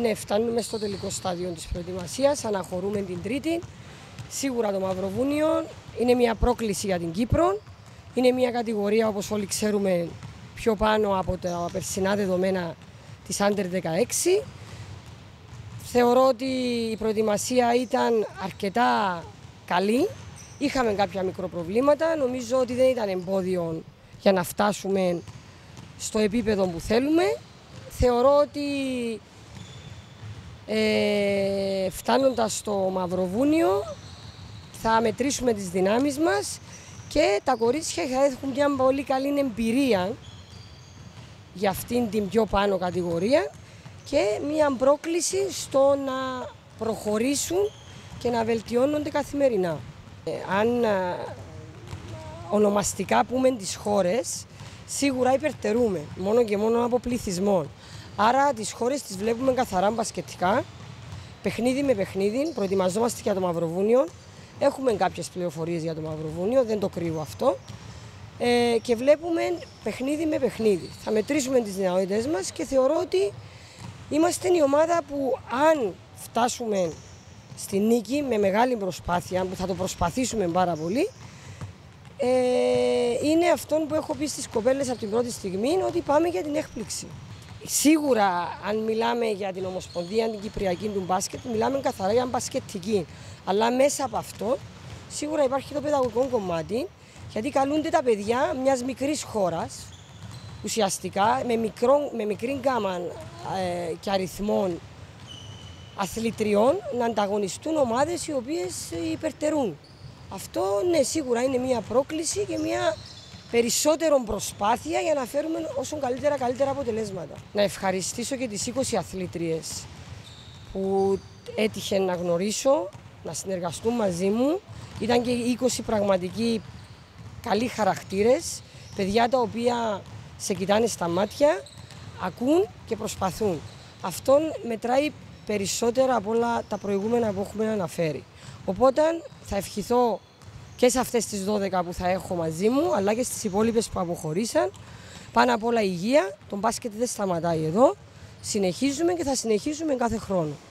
Ναι, φτάνουμε στο τελικό στάδιο της προετοιμασίας, αναχωρούμε την Τρίτη. Σίγουρα το Μαυροβούνιο είναι μια πρόκληση για την Κύπρο. Είναι μια κατηγορία, όπως όλοι ξέρουμε, πιο πάνω από τα περσινά δεδομένα της Under 16. Θεωρώ ότι η προετοιμασία ήταν αρκετά καλή. Είχαμε κάποια μικροπροβλήματα. Νομίζω ότι δεν ήταν εμπόδιο για να φτάσουμε στο επίπεδο που θέλουμε. Θεωρώ ότι φτάνοντας στο Μαυροβούνιο θα μετρήσουμε τις δυνάμεις μας και τα κορίτσια θα έχουν μια πολύ καλή εμπειρία για αυτήν την πιο πάνω κατηγορία και μια πρόκληση στο να προχωρήσουν και να βελτιώνονται καθημερινά. Αν ονομαστικά πούμε τις χώρες, σίγουρα υπερτερούμε μόνο και μόνο από πληθυσμό. Άρα τις χώρες τις βλέπουμε καθαρά μπασκετικά, παιχνίδι με παιχνίδι, προετοιμαζόμαστε για το Μαυροβούνιο, έχουμε κάποιες πληροφορίες για το Μαυροβούνιο, δεν το κρύβω αυτό, και βλέπουμε παιχνίδι με παιχνίδι. Θα μετρήσουμε τις δυνατότητες μας και θεωρώ ότι είμαστε η ομάδα που αν φτάσουμε στη νίκη με μεγάλη προσπάθεια, που θα το προσπαθήσουμε πάρα πολύ, είναι αυτό που έχω πει στις κοπέλες από την πρώτη στιγμή, ότι πάμε για την έκπληξη. Σίγουρα, αν μιλάμε για την Ομοσπονδία, την Κυπριακή του μπάσκετ, μιλάμε καθαρά για μπασκετική. Αλλά μέσα από αυτό, σίγουρα υπάρχει το παιδαγωγικό κομμάτι, γιατί καλούνται τα παιδιά μιας μικρής χώρας, ουσιαστικά με μικρή γκάμα και αριθμών αθλητριών, να ανταγωνιστούν ομάδες οι οποίες υπερτερούν. Αυτό, ναι, σίγουρα είναι μια πρόκληση και μια περισσότερη προσπάθεια για να φέρουμε όσο καλύτερα αποτελέσματα. Να ευχαριστήσω και τις 20 αθλήτριες που έτυχε να γνωρίσω, να συνεργαστούν μαζί μου. Ήταν και 20 πραγματικοί καλοί χαρακτήρες, παιδιά τα οποία σε κοιτάνε στα μάτια, ακούν και προσπαθούν. Αυτόν μετράει περισσότερα από όλα τα προηγούμενα που έχουμε αναφέρει. Οπότε θα ευχηθώ και σε αυτές τις 12 που θα έχω μαζί μου, αλλά και στις υπόλοιπες που αποχωρήσαν. Πάνω απ' όλα υγεία, το μπάσκετ δεν σταματάει εδώ. Συνεχίζουμε και θα συνεχίζουμε κάθε χρόνο.